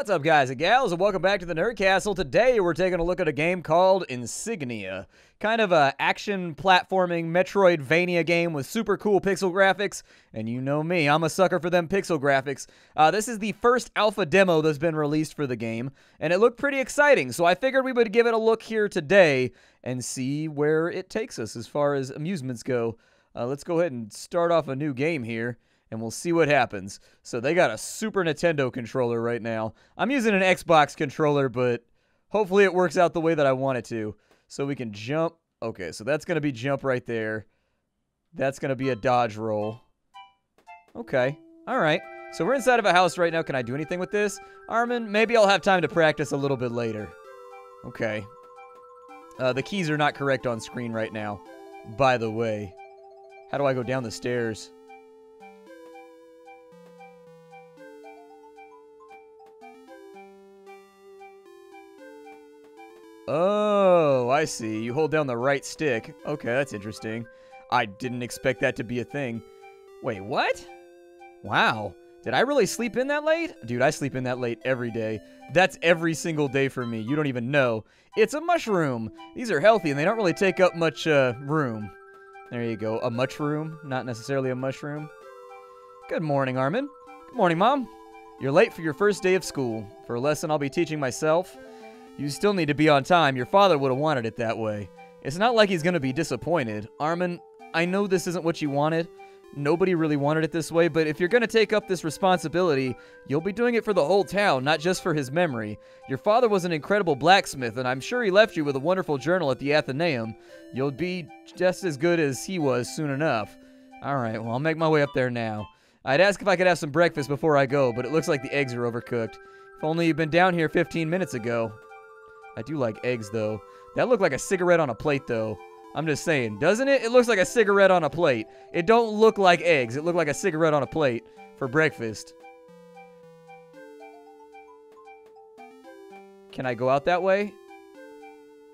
What's up, guys and gals, and welcome back to the Nerdcastle. Today we're taking a look at a game called Insignia. Kind of a action platforming Metroidvania game with super cool pixel graphics. And you know me, I'm a sucker for them pixel graphics. This is the first alpha demo that's been released for the game, and it looked pretty exciting, so I figured we would give it a look here today and see where it takes us as far as amusements go. Let's go ahead and start off a new game here, and we'll see what happens. So they got a Super Nintendo controller right now. I'm using an Xbox controller, but hopefully it works out the way that I want it to. So we can jump. Okay, so that's going to be jump right there. That's going to be a dodge roll. Okay, all right. So we're inside of a house right now. Can I do anything with this? Armin, maybe I'll have time to practice a little bit later. Okay. The keys are not correct on screen right now, by the way. How do I go down the stairs? Oh, I see. You hold down the right stick. Okay, that's interesting. I didn't expect that to be a thing. Wait, what? Wow. Did I really sleep in that late? Dude, I sleep in that late every day. That's every single day for me. You don't even know. It's a mushroom. These are healthy, and they don't really take up much room. There you go. A mushroom, not necessarily a mushroom. Good morning, Armin. Good morning, Mom. You're late for your first day of school. For a lesson I'll be teaching myself. You still need to be on time. Your father would have wanted it that way. It's not like he's going to be disappointed. Armin, I know this isn't what you wanted. Nobody really wanted it this way, but if you're going to take up this responsibility, you'll be doing it for the whole town, not just for his memory. Your father was an incredible blacksmith, and I'm sure he left you with a wonderful journal at the Athenaeum. You'll be just as good as he was soon enough. All right, well, I'll make my way up there now. I'd ask if I could have some breakfast before I go, but it looks like the eggs are overcooked. If only you'd been down here 15 minutes ago. I do like eggs, though. That looked like a cigarette on a plate, though. I'm just saying. Doesn't it? It looks like a cigarette on a plate. It don't look like eggs. It looked like a cigarette on a plate for breakfast. Can I go out that way?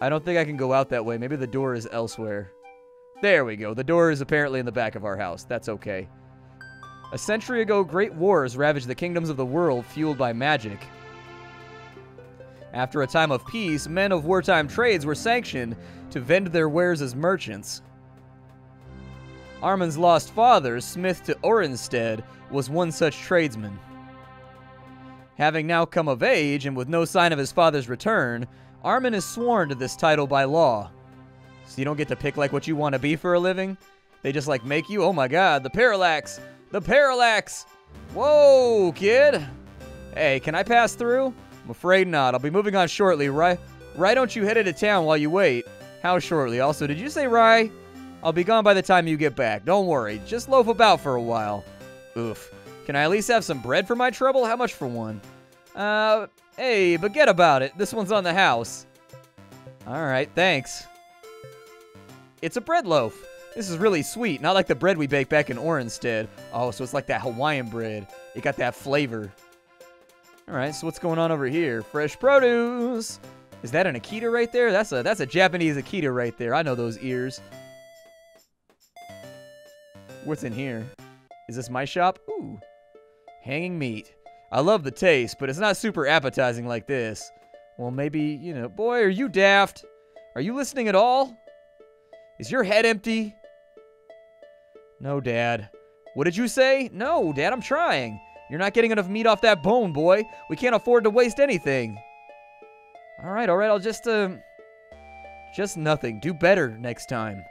I don't think I can go out that way. Maybe the door is elsewhere. There we go. The door is apparently in the back of our house. That's okay. A century ago, great wars ravaged the kingdoms of the world, fueled by magic. After a time of peace, men of wartime trades were sanctioned to vend their wares as merchants. Armin's lost father, smith to Orenstead, was one such tradesman. Having now come of age, and with no sign of his father's return, Armin is sworn to this title by law. So you don't get to pick like what you want to be for a living? They just like make you? Oh my god, the parallax! The parallax! Whoa, kid! Hey, can I pass through? I'm afraid not. I'll be moving on shortly. Rye, don't you head into town while you wait? How shortly? Also, did you say Rye? I'll be gone by the time you get back. Don't worry. Just loaf about for a while. Oof. Can I at least have some bread for my trouble? How much for one? Hey, forget about it. This one's on the house. Alright, thanks. It's a bread loaf. This is really sweet. Not like the bread we baked back in Orenstead. Oh, so it's like that Hawaiian bread. It got that flavor. Alright, so what's going on over here? Fresh produce! Is that an Akita right there? That's a Japanese Akita right there. I know those ears. What's in here? Is this my shop? Ooh. Hanging meat. I love the taste, but it's not super appetizing like this. Well, maybe, you know... Boy, are you daft? Are you listening at all? Is your head empty? No, Dad. What did you say? No, Dad, I'm trying. You're not getting enough meat off that bone, boy. We can't afford to waste anything. All right. I'll just nothing. Do better next time.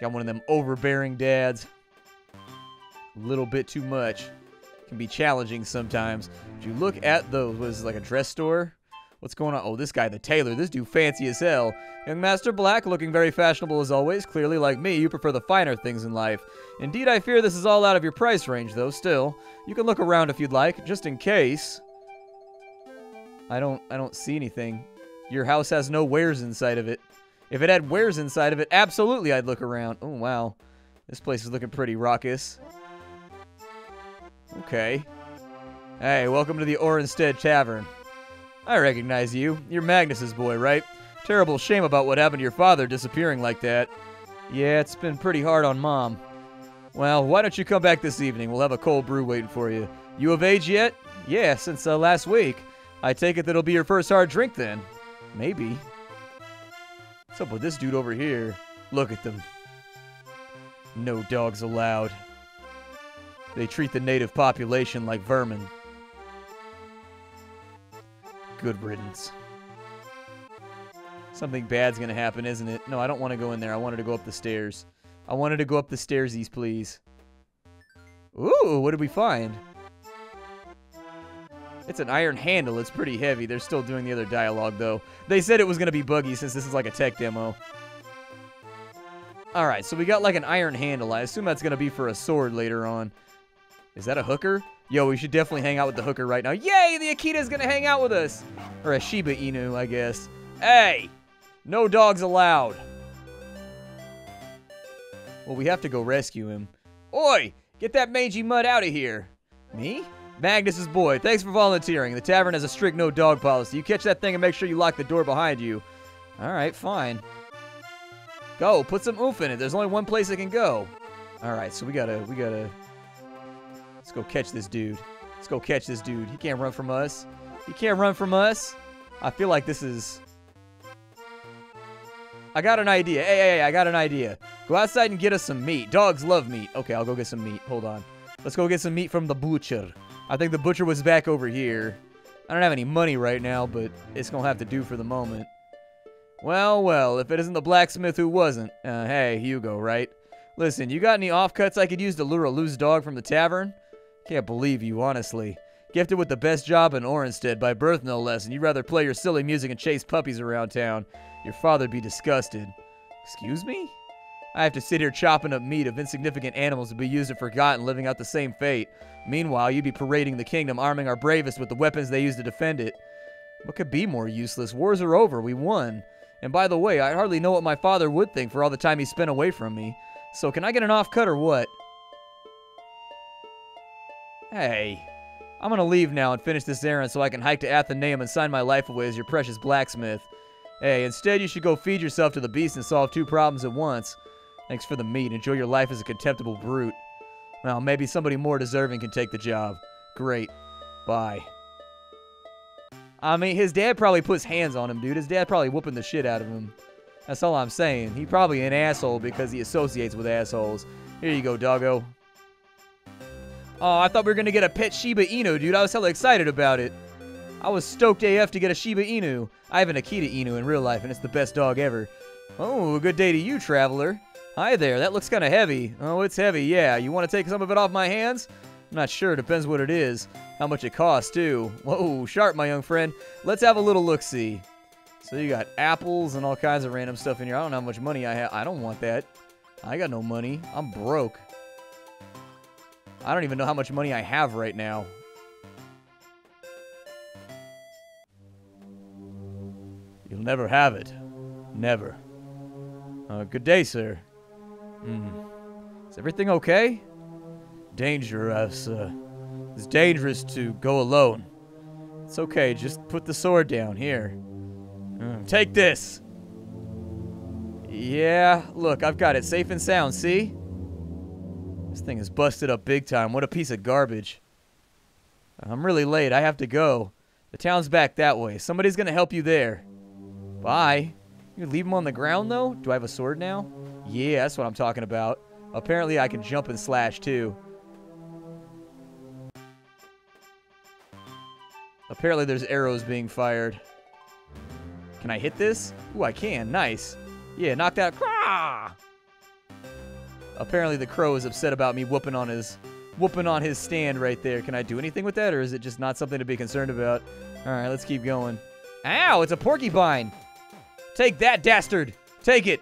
Got one of them overbearing dads. A little bit too much. Can be challenging sometimes. But you look at those. What is this, like a dress store? What's going on? Oh, this guy, the tailor. This dude fancy as hell. Young Master Black, looking very fashionable as always. Clearly, like me, you prefer the finer things in life. Indeed, I fear this is all out of your price range, though. Still, you can look around if you'd like, just in case. I don't see anything. Your house has no wares inside of it. If it had wares inside of it, absolutely I'd look around. Oh, wow. This place is looking pretty raucous. Okay. Hey, welcome to the Orenstead Tavern. I recognize you. You're Magnus's boy, right? Terrible shame about what happened to your father disappearing like that. Yeah, it's been pretty hard on Mom. Well, why don't you come back this evening? We'll have a cold brew waiting for you. You of age yet? Yeah, since last week. I take it that'll be your first hard drink then. Maybe. What's up with this dude over here? Look at them. No dogs allowed. They treat the native population like vermin. Good riddance. Something bad's gonna happen, isn't it? No, I don't want to go in there. I wanted to go up the stairs. I wanted to go up the stairsies, please. Ooh, what did we find? It's an iron handle. It's pretty heavy. They're still doing the other dialogue, though. They said it was gonna be buggy since this is like a tech demo. Alright, so we got like an iron handle. I assume that's gonna be for a sword later on. Is that a hooker? Yo, we should definitely hang out with the hooker right now. Yay, the Akita's gonna hang out with us! Or a Shiba Inu, I guess. Hey! No dogs allowed. Well, we have to go rescue him. Oi! Get that mangy mud out of here! Me? Magnus's boy, thanks for volunteering. The tavern has a strict no dog policy. You catch that thing and make sure you lock the door behind you. Alright, fine. Go, put some oomph in it. There's only one place it can go. Alright, so we gotta... Let's go catch this dude. Let's go catch this dude. He can't run from us. He can't run from us. I feel like this is... I got an idea. Hey, I got an idea. Go outside and get us some meat. Dogs love meat. Okay, I'll go get some meat. Hold on. Let's go get some meat from the butcher. I think the butcher was back over here. I don't have any money right now, but it's gonna have to do for the moment. Well, well, if it isn't the blacksmith who wasn't. Hey, Hugo, right? Listen, you got any offcuts I could use to lure a loose dog from the tavern? Can't believe you, honestly. Gifted with the best job in Orenstead, by birth no less, and you'd rather play your silly music and chase puppies around town. Your father'd be disgusted. Excuse me? I have to sit here chopping up meat of insignificant animals to be used and forgotten, living out the same fate. Meanwhile, you'd be parading the kingdom, arming our bravest with the weapons they use to defend it. What could be more useless? Wars are over. We won. And by the way, I hardly know what my father would think for all the time he spent away from me. So can I get an offcut or what? Hey, I'm going to leave now and finish this errand so I can hike to Athenaeum and sign my life away as your precious blacksmith. Hey, instead you should go feed yourself to the beast and solve two problems at once. Thanks for the meat. Enjoy your life as a contemptible brute. Well, maybe somebody more deserving can take the job. Great. Bye. I mean, his dad probably puts hands on him, dude. His dad probably whooping the shit out of him. That's all I'm saying. He probably an asshole because he associates with assholes. Here you go, doggo. Oh, I thought we were going to get a pet Shiba Inu, dude. I was hella excited about it. I was stoked AF to get a Shiba Inu. I have an Akita Inu in real life, and it's the best dog ever. Oh, good day to you, traveler. Hi there. That looks kind of heavy. Oh, it's heavy, yeah. You want to take some of it off my hands? I'm not sure. Depends what it is. How much it costs, too. Whoa, sharp, my young friend. Let's have a little look-see. So you got apples and all kinds of random stuff in here. I don't know how much money I have. I don't want that. I got no money. I'm broke. I don't even know how much money I have right now. You'll never have it. Never. Good day, sir. Is everything okay? Dangerous, It's dangerous to go alone. It's okay, just put the sword down here. Take this! Yeah, look, I've got it safe and sound, see? This thing is busted up big time. What a piece of garbage. I'm really late. I have to go. The town's back that way. Somebody's gonna help you there. Bye. You leave him on the ground, though? Do I have a sword now? Yeah, that's what I'm talking about. Apparently, I can jump and slash, too. Apparently, there's arrows being fired. Can I hit this? Ooh, I can. Nice. Yeah, knock that. Ah! Apparently, the crow is upset about me whooping on his stand right there. Can I do anything with that, or is it just not something to be concerned about? All right, let's keep going. Ow! It's a porcupine. Take that, dastard. Take it.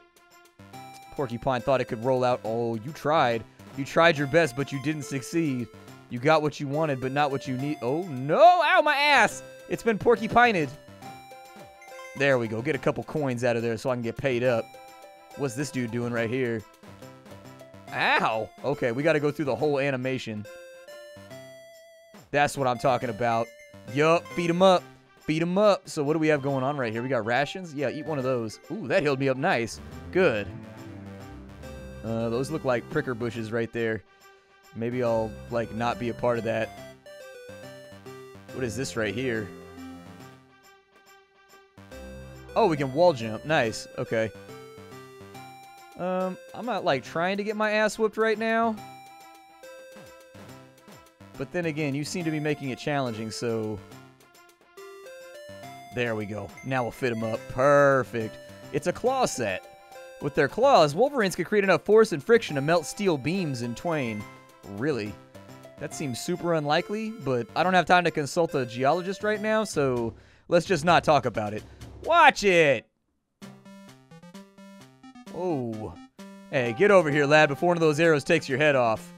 Porcupine thought it could roll out. Oh, you tried. You tried your best, but you didn't succeed. You got what you wanted, but not what you need. Oh, no. Ow, my ass. It's been porcupined. There we go. Get a couple coins out of there so I can get paid up. What's this dude doing right here? Ow. Okay, we got to go through the whole animation. That's what I'm talking about. Yup. Feed him up. Feed him up. So what do we have going on right here? We got rations? Yeah, eat one of those. Ooh, that healed me up nice. Good. Those look like pricker bushes right there. Maybe I'll, like, not be a part of that. What is this right here? Oh, we can wall jump. Nice. Okay. I'm not, like, trying to get my ass whooped right now. But then again, you seem to be making it challenging, so... There we go. Now we'll fit them up. Perfect. It's a claw set. With their claws, wolverines can create enough force and friction to melt steel beams in twain. Really? That seems super unlikely, but I don't have time to consult a geologist right now, so let's just not talk about it. Watch it! Oh. Hey, get over here, lad, before one of those arrows takes your head off.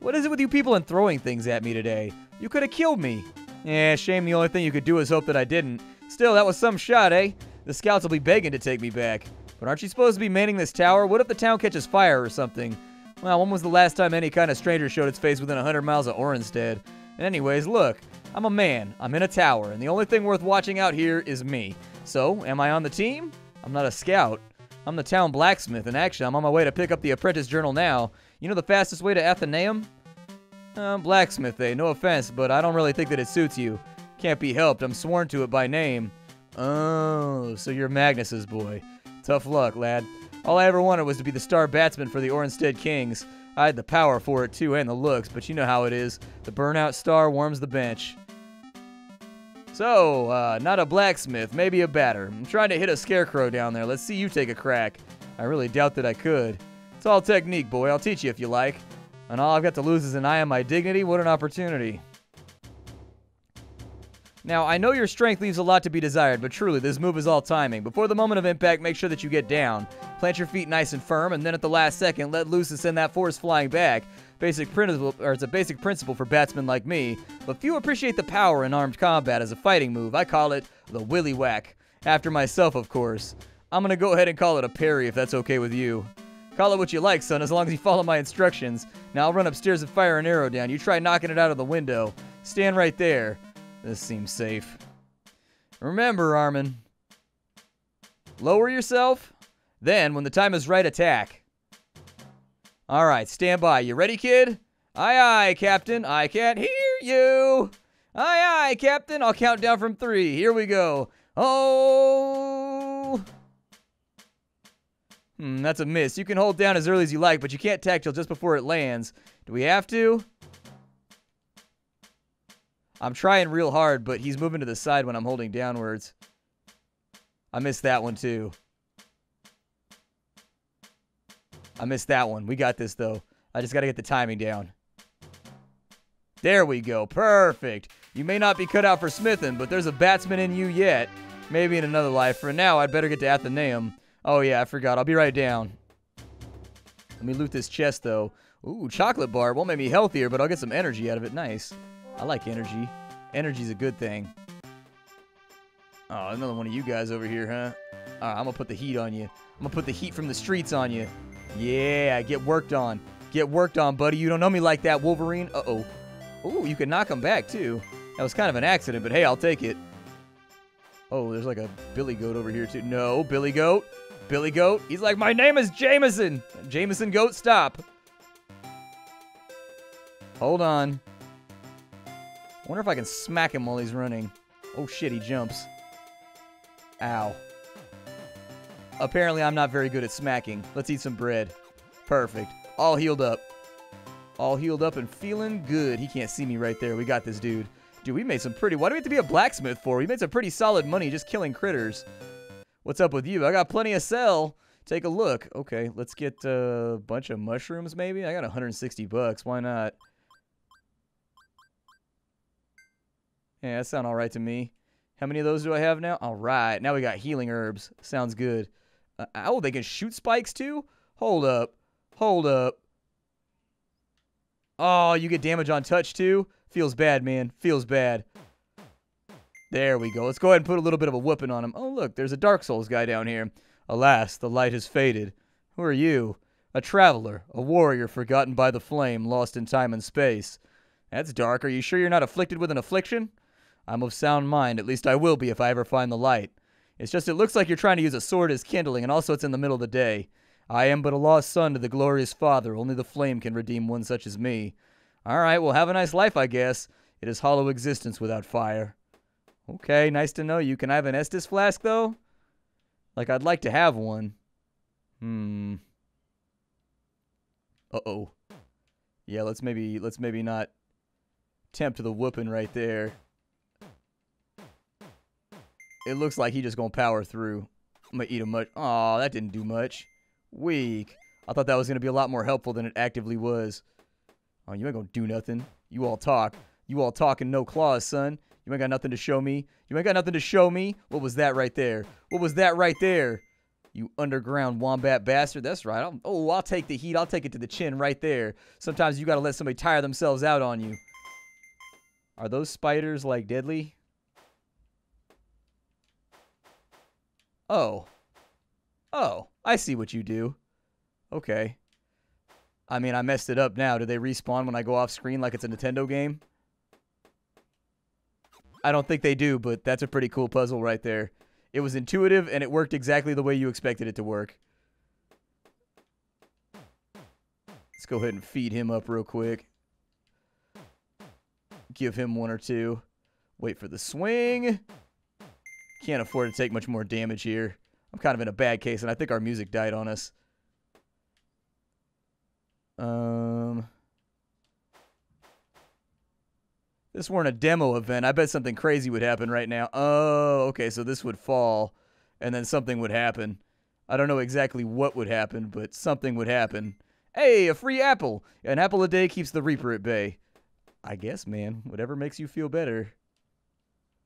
What is it with you people and throwing things at me today? You could have killed me. Eh, shame the only thing you could do is hope that I didn't. Still, that was some shot, eh? The scouts will be begging to take me back. But aren't you supposed to be manning this tower? What if the town catches fire or something? Well, when was the last time any kind of stranger showed its face within 100 miles of Orenstead? Anyways, look. I'm a man. I'm in a tower, and the only thing worth watching out here is me. So, am I on the team? I'm not a scout. I'm the town blacksmith, and actually, I'm on my way to pick up the apprentice journal now. You know the fastest way to Athenaeum? Blacksmith, eh? No offense, but I don't really think that it suits you. Can't be helped. I'm sworn to it by name. Oh, so you're Magnus's boy. Tough luck, lad. All I ever wanted was to be the star batsman for the Orenstead Kings. I had the power for it, too, and the looks, but you know how it is. The burnout star warms the bench. So, not a blacksmith, maybe a batter. I'm trying to hit a scarecrow down there. Let's see you take a crack. I really doubt that I could. It's all technique, boy. I'll teach you if you like. And all I've got to lose is an eye on my dignity. What an opportunity. Now, I know your strength leaves a lot to be desired, but truly, this move is all timing. Before the moment of impact, make sure that you get down. Plant your feet nice and firm, and then at the last second, let loose and send that force flying back. It's a basic principle for batsmen like me, but few appreciate the power in armed combat as a fighting move. I call it the willy whack. After myself, of course. I'm gonna go ahead and call it a parry if that's okay with you. Call it what you like, son, as long as you follow my instructions. Now I'll run upstairs and fire an arrow down. You try knocking it out of the window. Stand right there. This seems safe. Remember, Armin. Lower yourself. Then, when the time is right, attack. Alright, stand by. You ready, kid? Aye, aye, Captain. I can't hear you. Aye, aye, Captain. I'll count down from 3. Here we go. Oh! That's a miss. You can hold down as early as you like, but you can't tactile just before it lands. Do we have to? I'm trying real hard, but he's moving to the side when I'm holding downwards. I missed that one, too. I missed that one. We got this, though. I just got to get the timing down. There we go. Perfect. You may not be cut out for smithing, but there's a batsman in you yet. Maybe in another life. For now, I'd better get to Athenaeum. Oh, yeah, I forgot. I'll be right down. Let me loot this chest, though. Ooh, chocolate bar. Won't make me healthier, but I'll get some energy out of it. Nice. I like energy. Energy's a good thing. Oh, another one of you guys over here, huh? All right, I'm going to put the heat on you. I'm going to put the heat from the streets on you. Yeah, get worked on. Get worked on, buddy. You don't know me like that, Wolverine. Uh-oh. Ooh, you can knock him back, too. That was kind of an accident, but hey, I'll take it. Oh, there's like a billy goat over here, too. No, billy goat. Billy goat. He's like, my name is Jameson. Jameson goat, stop. Hold on. I wonder if I can smack him while he's running. Oh, shit, he jumps. Ow. Apparently, I'm not very good at smacking. Let's eat some bread. Perfect. All healed up. All healed up and feeling good. He can't see me right there. We got this, dude. Dude, we made some pretty... Why do we have to be a blacksmith for? We made some pretty solid money just killing critters. What's up with you? I got plenty of sell. Take a look. Okay, let's get a bunch of mushrooms, maybe? I got 160 bucks. Why not? Yeah, that sounds all right to me. How many of those do I have now? All right. Now we got healing herbs. Sounds good. Oh, they can shoot spikes too? Hold up. Hold up. Oh, you get damage on touch too? Feels bad, man. Feels bad. There we go. Let's go ahead and put a little bit of a whooping on him. Oh, look. There's a Dark Souls guy down here. Alas, the light has faded. Who are you? A traveler. A warrior forgotten by the flame, lost in time and space. That's dark. Are you sure you're not afflicted with an affliction? I'm of sound mind. At least I will be if I ever find the light. It's just it looks like you're trying to use a sword as kindling, and also it's in the middle of the day. I am but a lost son to the glorious Father. Only the flame can redeem one such as me. All right, well, have a nice life, I guess. It is hollow existence without fire. Okay, nice to know you. Can I have an Estus flask, though? Like, I'd like to have one. Uh-oh. Yeah, let's maybe not tempt the whooping right there. It looks like he just gonna power through. I'm gonna eat him much. Aw, that didn't do much. Weak. I thought that was gonna be a lot more helpful than it actively was. Oh, you ain't gonna do nothing. You all talk. You all talk and no claws, son. You ain't got nothing to show me. You ain't got nothing to show me. What was that right there? What was that right there? You underground wombat bastard. That's right. I'll take the heat. I'll take it to the chin right there. Sometimes you got to let somebody tire themselves out on you. Are those spiders, like, deadly? Oh. Oh. I see what you do. Okay. I mean, I messed it up now. Do they respawn when I go off screen like it's a Nintendo game? I don't think they do, but that's a pretty cool puzzle right there. It was intuitive, and it worked exactly the way you expected it to work. Let's go ahead and feed him up real quick. Give him one or two. Wait for the swing. Can't afford to take much more damage here. I'm kind of in a bad case, and I think our music died on us. This weren't a demo event. I bet something crazy would happen right now. Oh, okay, so this would fall, and then something would happen. I don't know exactly what would happen, but something would happen. Hey, a free apple! An apple a day keeps the Reaper at bay. I guess, man. Whatever makes you feel better.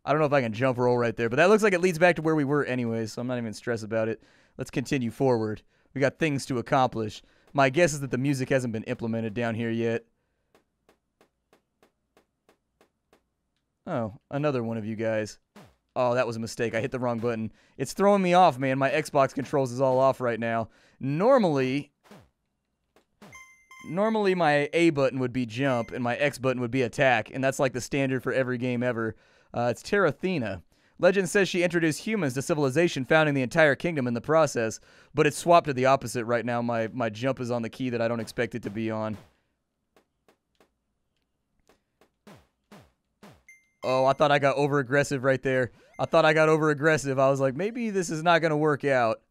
I don't know if I can jump roll right there, but that looks like it leads back to where we were anyway, so I'm not even stressed about it. Let's continue forward. We got things to accomplish. My guess is that the music hasn't been implemented down here yet. Oh, another one of you guys. Oh, that was a mistake. I hit the wrong button. It's throwing me off, man. My Xbox controls is all off right now. Normally my A button would be jump, and my X button would be attack, and that's like the standard for every game ever. It's Terrathena. Legend says she introduced humans to civilization, founding the entire kingdom in the process, but it's swapped to the opposite right now. My jump is on the key that I don't expect it to be on. Oh, I thought I got over-aggressive right there. I thought I got over-aggressive. I was like, maybe this is not going to work out.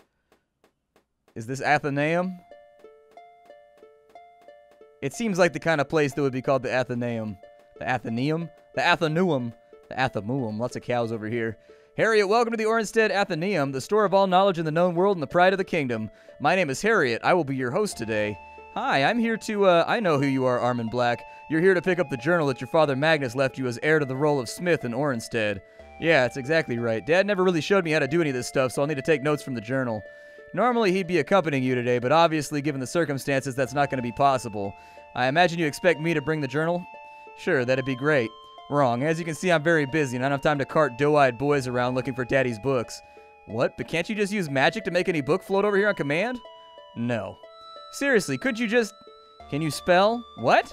Is this Athenaeum? It seems like the kind of place that would be called the Athenaeum. The Athenaeum? The Athenaeum. The Athenaeum. Lots of cows over here. Harriet, welcome to the Orenstead Athenaeum, the store of all knowledge in the known world and the pride of the kingdom. My name is Harriet. I will be your host today. Hi, I'm here to, I know who you are, Armin Black. You're here to pick up the journal that your father Magnus left you as heir to the role of Smith in Orenstead. Yeah, that's exactly right. Dad never really showed me how to do any of this stuff, so I'll need to take notes from the journal. Normally, he'd be accompanying you today, but obviously, given the circumstances, that's not going to be possible. I imagine you expect me to bring the journal? Sure, that'd be great. Wrong. As you can see, I'm very busy, and I don't have time to cart doe-eyed boys around looking for Daddy's books. What? But can't you just use magic to make any book float over here on command? No. Seriously, could you just... Can you spell? What?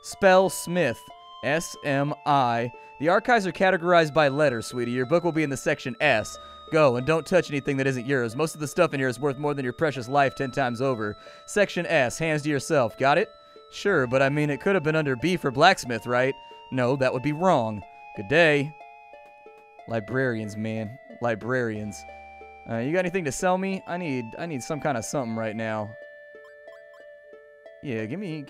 Spell Smith. S-M-I. The archives are categorized by letter, sweetie. Your book will be in the section S. Go, and don't touch anything that isn't yours. Most of the stuff in here is worth more than your precious life 10 times over. Section S. Hands to yourself. Got it? Sure, but I mean, it could have been under B for blacksmith, right? No, that would be wrong. Good day. Librarians, man. Librarians. You got anything to sell me? I need some kind of something right now. Yeah, give me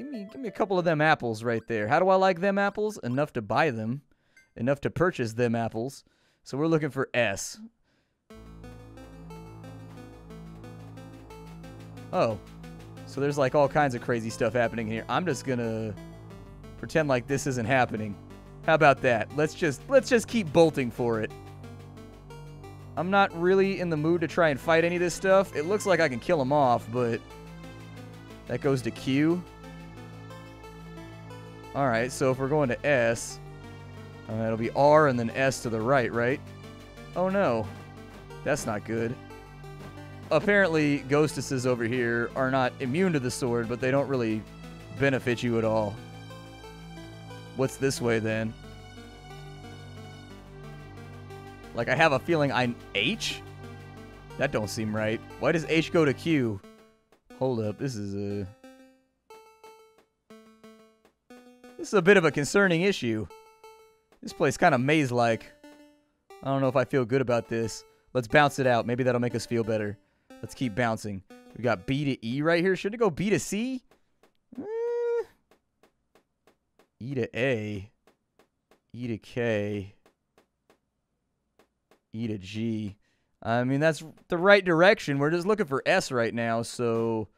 a couple of them apples right there. How do I like them apples? Enough to buy them. Enough to purchase them apples. So we're looking for S. Oh. So there's like all kinds of crazy stuff happening here. I'm just gonna pretend like this isn't happening. How about that? Let's just keep bolting for it. I'm not really in the mood to try and fight any of this stuff. It looks like I can kill them off, but... That goes to Q. Alright, so if we're going to S, it'll be R and then S to the right, right? Oh no. That's not good. Apparently, ghostesses over here are not immune to the sword, but they don't really benefit you at all. What's this way, then? Like, I have a feeling I'm H? That don't seem right. Why does H go to Q? Hold up, this is a bit of a concerning issue. This place kind of maze-like. I don't know if I feel good about this. Let's bounce it out. Maybe that'll make us feel better. Let's keep bouncing. We got B to E right here. Should it go B to C? E to A. E to K. E to G. I mean, that's the right direction. We're just looking for S right now, so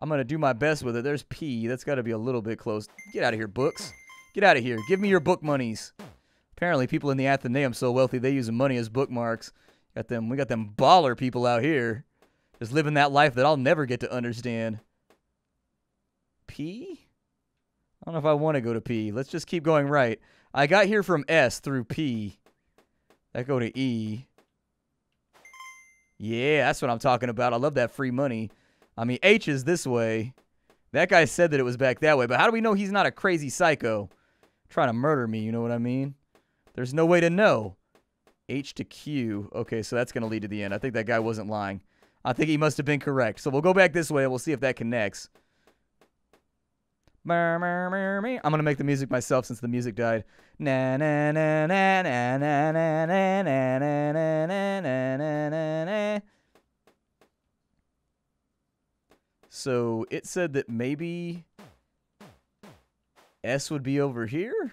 I'm going to do my best with it. There's P. That's got to be a little bit close. Get out of here, books. Get out of here. Give me your book monies. Apparently, people in the Athenaeum so wealthy, they use money as bookmarks. We got them baller people out here. Just living that life that I'll never get to understand. P? I don't know if I want to go to P. Let's just keep going right. I got here from S through P. That go to E. Yeah, that's what I'm talking about. I love that free money. I mean, H is this way. That guy said that it was back that way, but how do we know he's not a crazy psycho trying to murder me, you know what I mean? There's no way to know. H to Q. Okay, so that's going to lead to the end. I think that guy wasn't lying. I think he must have been correct. So we'll go back this way and we'll see if that connects. I'm going to make the music myself since the music died. So it said that maybe S would be over here?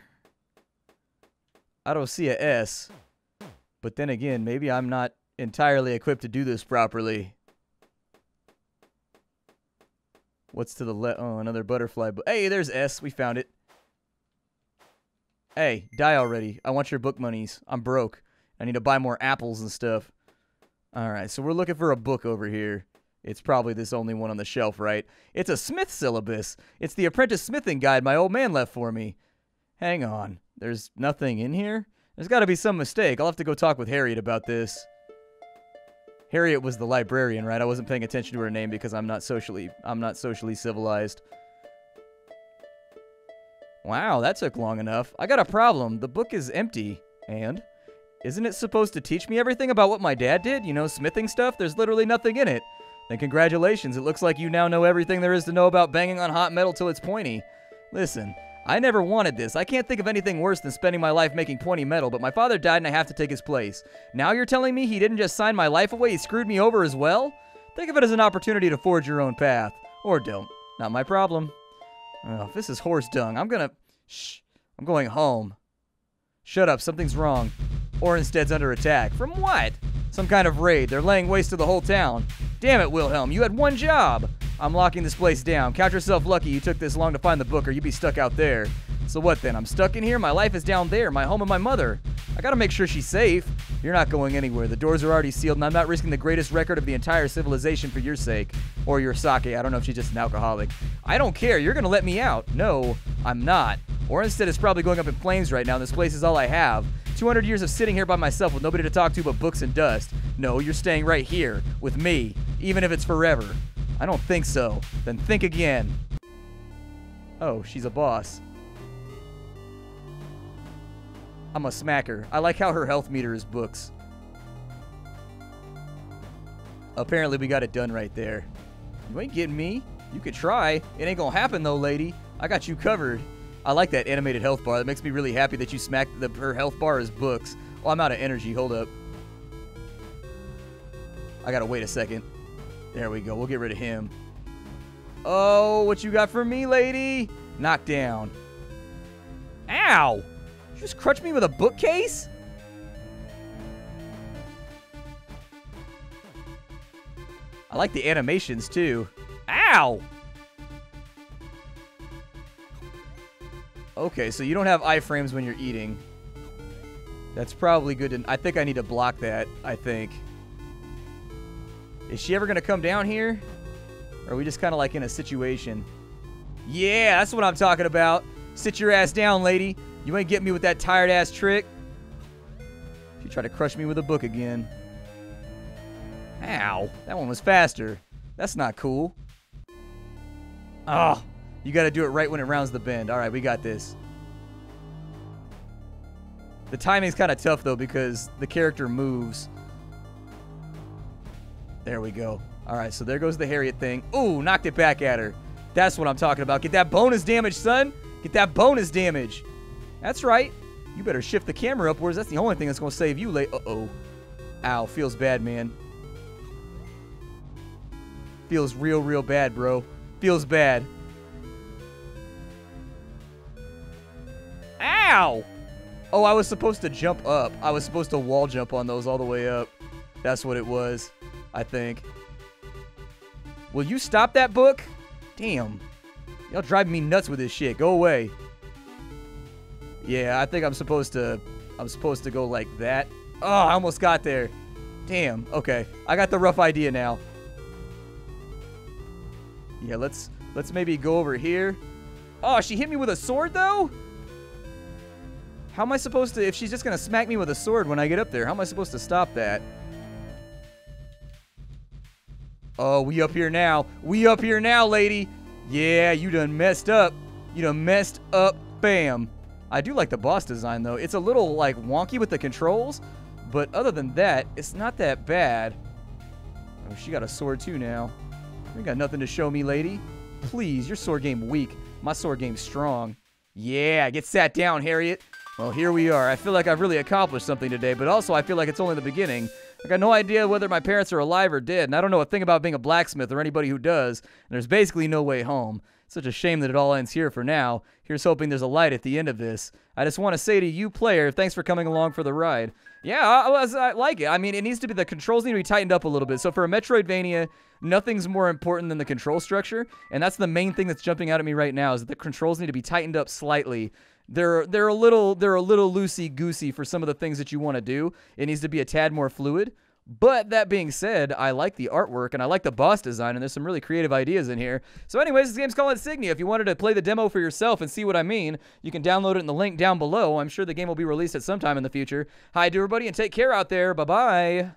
I don't see a S. But then again, maybe I'm not entirely equipped to do this properly. What's to the left? Oh, another butterfly. But hey, there's S. We found it. Hey, die already. I want your book monies. I'm broke. I need to buy more apples and stuff. All right, so we're looking for a book over here. It's probably this only one on the shelf, right? It's a Smith syllabus. It's the apprentice smithing guide my old man left for me. Hang on. There's nothing in here? There's got to be some mistake. I'll have to go talk with Harriet about this. Harriet was the librarian, right? I wasn't paying attention to her name because I'm not socially civilized. Wow, that took long enough. I got a problem. The book is empty. And? Isn't it supposed to teach me everything about what my dad did? You know, smithing stuff? There's literally nothing in it. Then congratulations. It looks like you now know everything there is to know about banging on hot metal till it's pointy. Listen, I never wanted this. I can't think of anything worse than spending my life making pointy metal, but my father died and I have to take his place. Now you're telling me he didn't just sign my life away, he screwed me over as well? Think of it as an opportunity to forge your own path. Or don't. Not my problem. Oh, if this is horse dung, Shh. I'm going home. Shut up, something's wrong. Orenstead's under attack. From what? Some kind of raid. They're laying waste to the whole town. Damn it, Wilhelm, you had one job. I'm locking this place down. Count yourself lucky you took this long to find the book or you'd be stuck out there. So what then? I'm stuck in here? My life is down there, my home and my mother. I gotta make sure she's safe. You're not going anywhere. The doors are already sealed and I'm not risking the greatest record of the entire civilization for your sake. Or your sake. I don't know if she's just an alcoholic. I don't care. You're gonna let me out. No, I'm not. Orenstead is probably going up in flames right now and this place is all I have. 200 years of sitting here by myself with nobody to talk to but books and dust. No, you're staying right here with me, even if it's forever. I don't think so. Then think again. Oh, she's a boss. I'm a smacker. I like how her health meter is books. Apparently we got it done right there. You ain't getting me. You could try. It ain't gonna happen though, lady. I got you covered. I like that animated health bar. That makes me really happy that you smacked her health bar as books. Oh, I'm out of energy. Hold up. I gotta wait a second. There we go. We'll get rid of him. Oh, what you got for me, lady? Knock down. Ow! You just crutched me with a bookcase? I like the animations, too. Ow! Okay, so you don't have iframes when you're eating. That's probably good to... I think I need to block that, I think. Is she ever going to come down here? Or are we just kind of like in a situation? Yeah, that's what I'm talking about. Sit your ass down, lady. You ain't getting me with that tired-ass trick. She tried to crush me with a book again. Ow. That one was faster. That's not cool. Oh. You gotta do it right when it rounds the bend. Alright, we got this. The timing's kinda tough though because the character moves. There we go. Alright, so there goes the Harriet thing. Ooh, knocked it back at her. That's what I'm talking about. Get that bonus damage, son! Get that bonus damage! That's right. You better shift the camera upwards. That's the only thing that's going to save you late. Uh-oh. Ow, feels bad, man. Feels real, real bad, bro. Feels bad. Ow! Oh, I was supposed to jump up. I was supposed to wall jump on those all the way up. That's what it was, I think. Will you stop that book? Damn. Y'all driving me nuts with this shit. Go away. Yeah, I think I'm supposed to go like that. Oh, I almost got there. Damn. Okay. I got the rough idea now. Yeah, let's maybe go over here. Oh, she hit me with a sword though? How am I supposed to, if she's just gonna smack me with a sword when I get up there, how am I supposed to stop that? Oh, we up here now. We up here now, lady. Yeah, you done messed up. You done messed up, bam. I do like the boss design though. It's a little like wonky with the controls, but other than that, it's not that bad. Oh, she got a sword too now. You ain't got nothing to show me, lady. Please, your sword game weak. My sword game's strong. Yeah, get sat down, Harriet. Well, here we are. I feel like I've really accomplished something today, but also I feel like it's only the beginning. I got no idea whether my parents are alive or dead, and I don't know a thing about being a blacksmith or anybody who does, and there's basically no way home. It's such a shame that it all ends here for now. Here's hoping there's a light at the end of this. I just want to say to you, player, thanks for coming along for the ride. Yeah, I like it. I mean, it needs to be, the controls need to be tightened up a little bit. So for a Metroidvania, nothing's more important than the control structure, and that's the main thing that's jumping out at me right now, is that the controls need to be tightened up slightly. They're a little loosey-goosey for some of the things that you want to do. It needs to be a tad more fluid. But that being said, I like the artwork, and I like the boss design, and there's some really creative ideas in here. So anyways, this game's called Insignia. If you wanted to play the demo for yourself and see what I mean, you can download it in the link down below. I'm sure the game will be released at some time in the future. Hi to everybody, and take care out there. Bye-bye.